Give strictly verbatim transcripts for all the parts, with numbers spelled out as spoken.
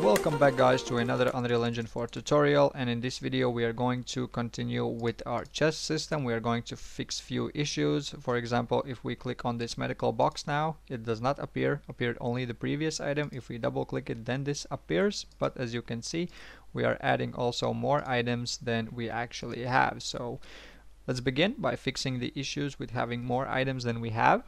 Welcome back guys to another Unreal Engine four tutorial, and in this video we are going to continue with our chest system. We are going to fix few issues. For example, if we click on this medical box now, it does not appear, appeared only the previous item. If we double click it, then this appears, but as you can see we are adding also more items than we actually have. So let's begin by fixing the issues with having more items than we have.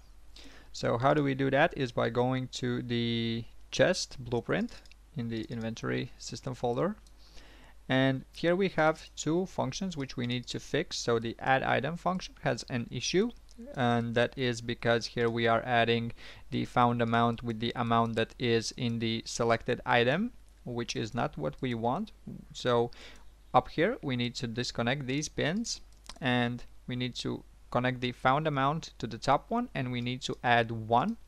So how do we do that is by going to the chest blueprint in the inventory system folder, and here we have two functions which we need to fix. So the add item function has an issue, and that is because here we are adding the found amount with the amount that is in the selected item, which is not what we want. So up here we need to disconnect these pins, and we need to connect the found amount to the top one, and we need to add one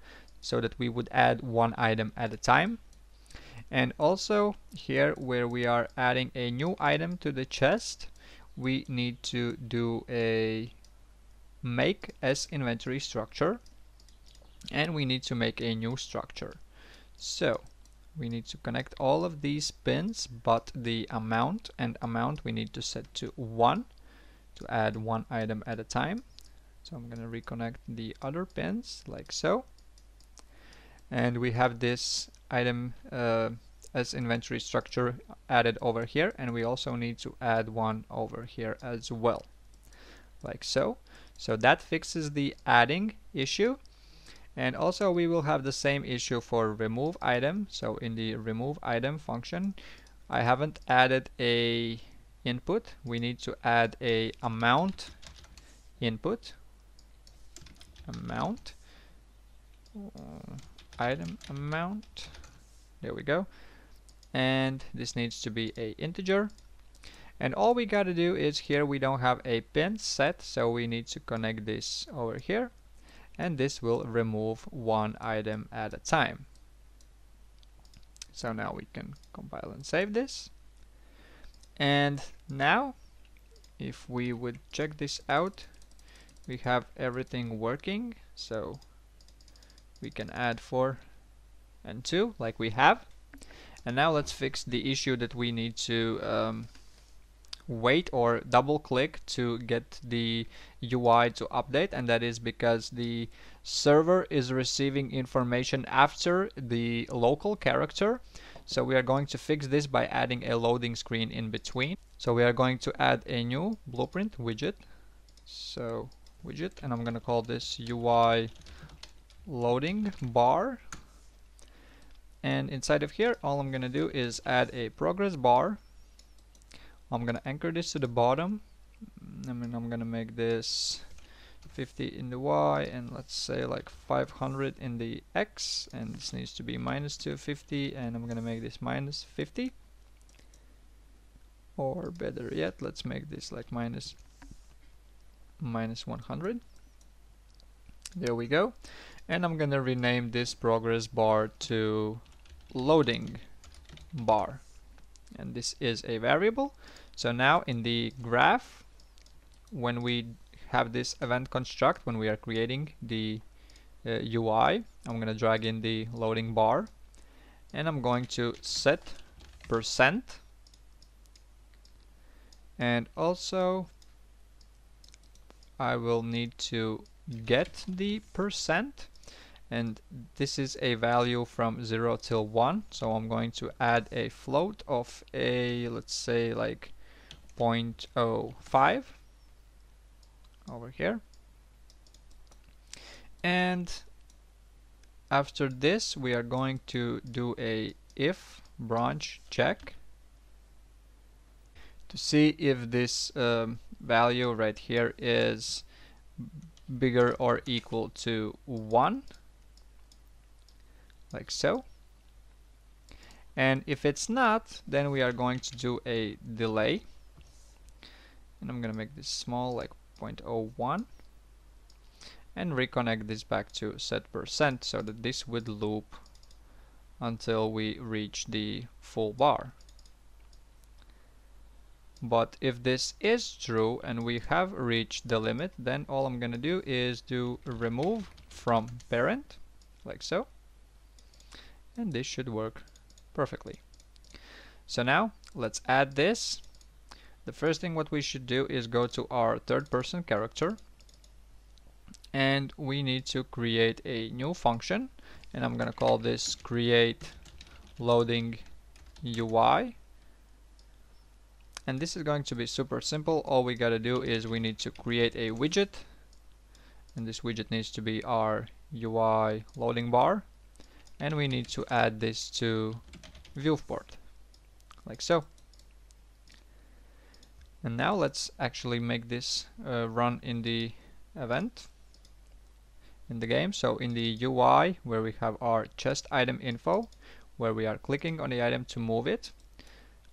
so that we would add one item at a time. And also here where we are adding a new item to the chest, we need to do a make as inventory structure, and we need to make a new structure. So we need to connect all of these pins, but the amount and amount we need to set to one to add one item at a time. So I'm gonna reconnect the other pins like so, and we have this item uh, as inventory structure added over here, and we also need to add one over here as well, like so. So that fixes the adding issue, and also we will have the same issue for remove item. So in the remove item function, I haven't added a input. We need to add a amount input, amount uh, item amount, there we go, and this needs to be a integer. And all we got to do is here we don't have a pin set, so we need to connect this over here, and this will remove one item at a time. So now we can compile and save this, and now if we would check this out, we have everything working. So we can add four and two like we have. And now let's fix the issue that we need to um, wait or double click to get the U I to update, and that is because the server is receiving information after the local character. So we are going to fix this by adding a loading screen in between. So we are going to add a new blueprint widget, so widget, and I'm gonna call this U I loading bar, and inside of here all I'm gonna do is add a progress bar. I'm gonna anchor this to the bottom. I mean, I'm gonna make this fifty in the Y, and let's say like five hundred in the X, and this needs to be minus two hundred fifty, and I'm gonna make this minus fifty, or better yet, let's make this like minus minus one hundred. There we go. And I'm gonna rename this progress bar to loading bar, and this is a variable. So now in the graph, when we have this event construct, when we are creating the uh, U I, I'm gonna drag in the loading bar, and I'm going to set percent, and also I will need to get the percent, and this is a value from zero till one. So I'm going to add a float of a, let's say like zero point zero five over here, and after this we are going to do a if branch check to see if this um, value right here is bigger or equal to one, like so. And if it's not, then we are going to do a delay, and I'm gonna make this small like zero point zero one, and reconnect this back to set percent so that this would loop until we reach the full bar. But if this is true and we have reached the limit, then all I'm gonna do is do remove from parent, like so, and this should work perfectly. So now let's add this. The first thing what we should do is go to our third person character, and we need to create a new function, and I'm gonna call this create loading U I. And this is going to be super simple. All we gotta do is we need to create a widget, and this widget needs to be our U I loading bar, and we need to add this to viewport like so. And now let's actually make this uh, run in the event in the game. So in the U I, where we have our chest item info, where we are clicking on the item to move it,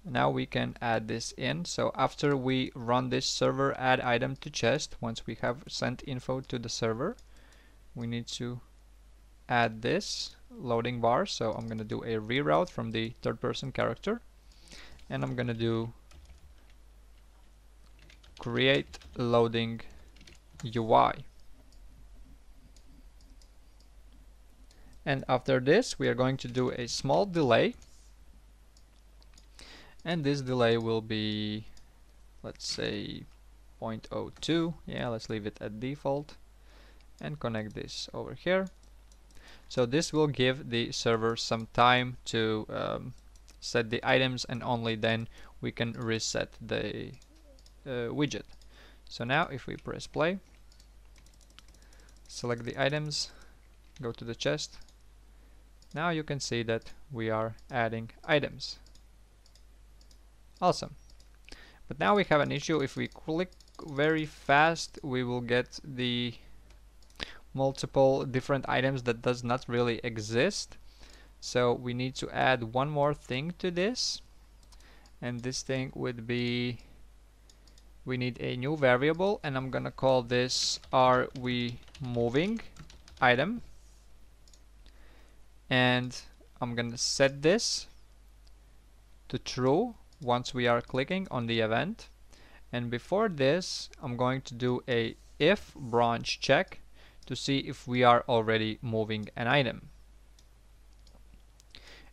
now we can add this in. So after we run this server add item to chest, once we have sent info to the server, we need to add this loading bar. So I'm gonna do a reroute from the third person character, and I'm gonna do create loading U I. And after this we are going to do a small delay, and this delay will be, let's say, zero point zero two. Yeah, let's leave it at default and connect this over here. So this will give the server some time to um, set the items, and only then we can reset the uh, widget. So now if we press play, select the items, go to the chest, now you can see that we are adding items. Awesome. But now we have an issue. If we click very fast, we will get the multiple different items that does not really exist. So we need to add one more thing to this, and this thing would be, we need a new variable, and I'm gonna call this are we moving item, and I'm gonna set this to true once we are clicking on the event. And before this I'm going to do a if branch check to see if we are already moving an item.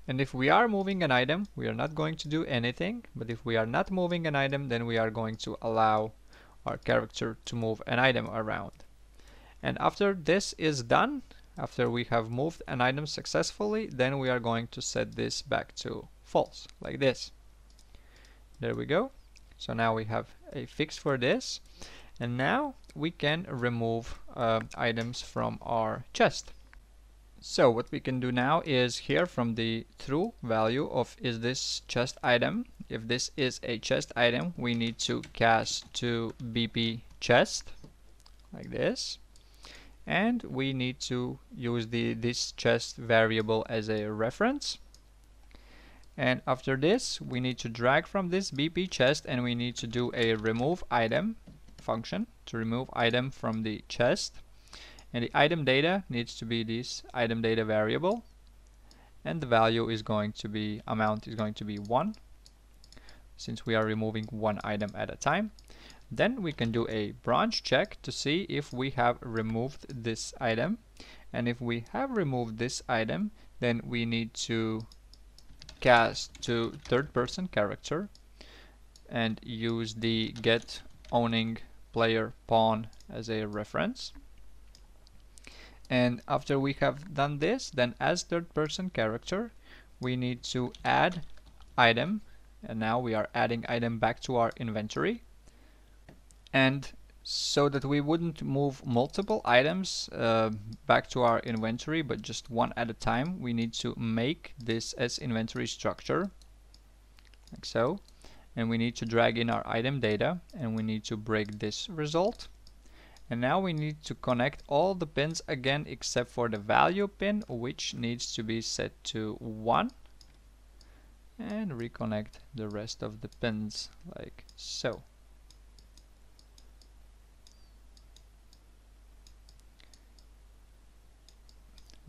And if we are moving an item, we are not going to do anything, but if we are not moving an item, then we are going to allow our character to move an item around. And after this is done, after we have moved an item successfully, then we are going to set this back to false like this. There we go. So now we have a fix for this, and now we can remove uh, items from our chest. So what we can do now is here from the true value of is this chest item, if this is a chest item, we need to cast to B P chest like this, and we need to use the this chest variable as a reference. And after this we need to drag from this B P chest, and we need to do a remove item function to remove item from the chest, and the item data needs to be this item data variable, and the value is going to be, amount is going to be one, since we are removing one item at a time. Then we can do a branch check to see if we have removed this item, and if we have removed this item, then we need to cast to third person character and use the get owning player pawn as a reference. And after we have done this, then as third person character we need to add item, and now we are adding item back to our inventory. And so that we wouldn't move multiple items uh, back to our inventory, but just one at a time, we need to make this as inventory structure like so, and we need to drag in our item data, and we need to break this result. And now we need to connect all the pins again except for the value pin, which needs to be set to one, and reconnect the rest of the pins like so.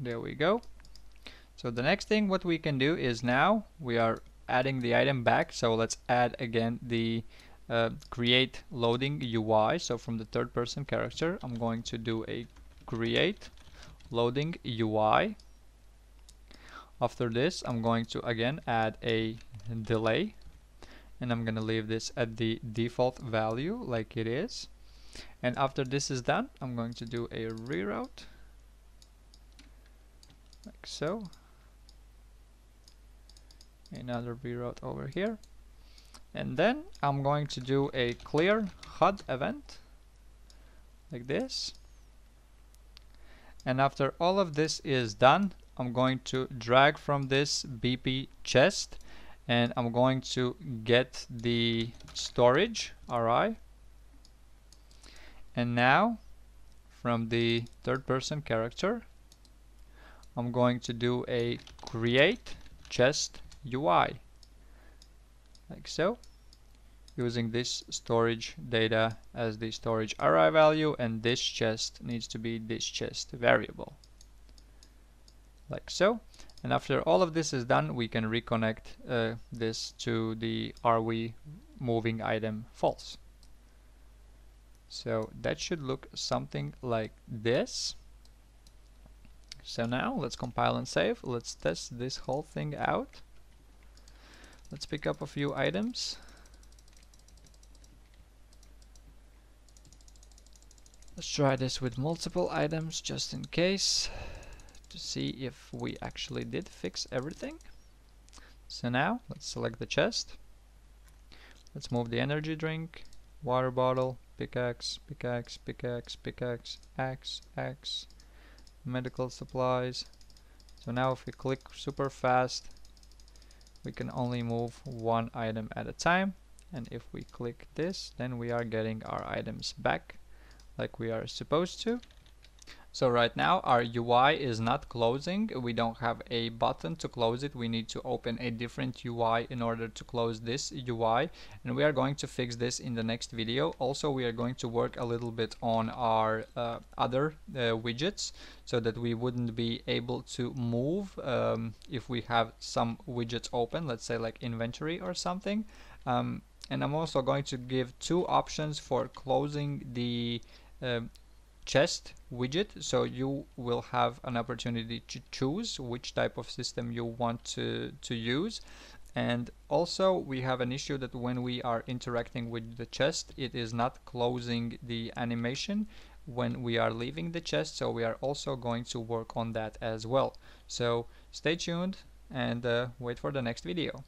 There we go. So the next thing what we can do is now we are adding the item back, so let's add again the uh, create loading U I. So from the third person character I'm going to do a create loading U I. After this I'm going to again add a delay, and I'm gonna leave this at the default value like it is. And after this is done, I'm going to do a reroute like so, another reroute over here, and then I'm going to do a clear H U D event like this. And after all of this is done, I'm going to drag from this B P chest and I'm going to get the storage R I. And now from the third person character, I'm going to do a create chest U I like so, using this storage data as the storage R I value, and this chest needs to be this chest variable like so. And after all of this is done, we can reconnect uh, this to the are we moving item false. So that should look something like this. So now let's compile and save. Let's test this whole thing out. Let's pick up a few items. Let's try this with multiple items just in case, to see if we actually did fix everything. So now let's select the chest. Let's move the energy drink, water bottle, pickaxe, pickaxe, pickaxe, pickaxe, axe, axe, medical supplies. So now if we click super fast, we can only move one item at a time. And if we click this, then we are getting our items back like we are supposed to. So right now our U I is not closing. We don't have a button to close it. We need to open a different U I in order to close this U I, and we are going to fix this in the next video. Also, we are going to work a little bit on our uh, other uh, widgets so that we wouldn't be able to move um, if we have some widgets open, let's say like inventory or something. Um, and I'm also going to give two options for closing the um, chest widget, so you will have an opportunity to choose which type of system you want to to use. And also we have an issue that when we are interacting with the chest, it is not closing the animation when we are leaving the chest, so we are also going to work on that as well. So stay tuned and uh, wait for the next video.